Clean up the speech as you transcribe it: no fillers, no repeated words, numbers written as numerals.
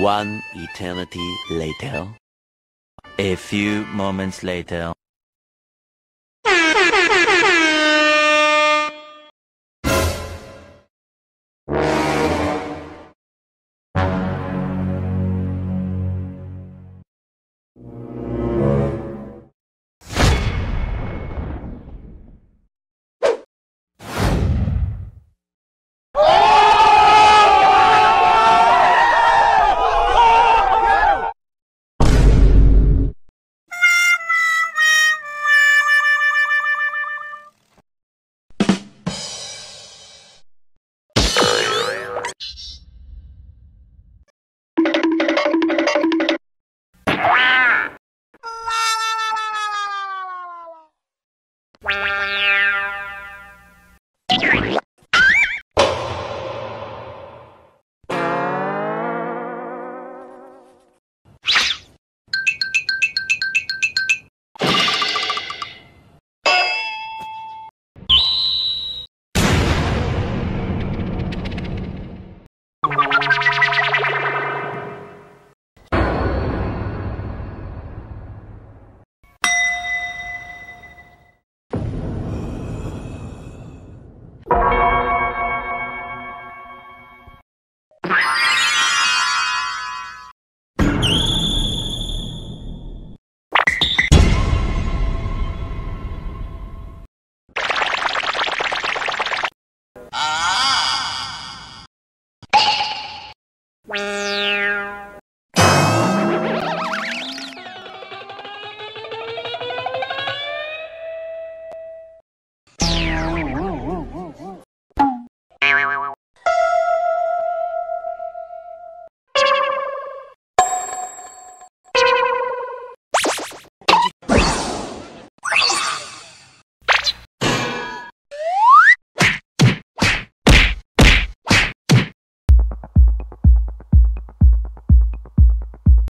One eternity later. A few moments later.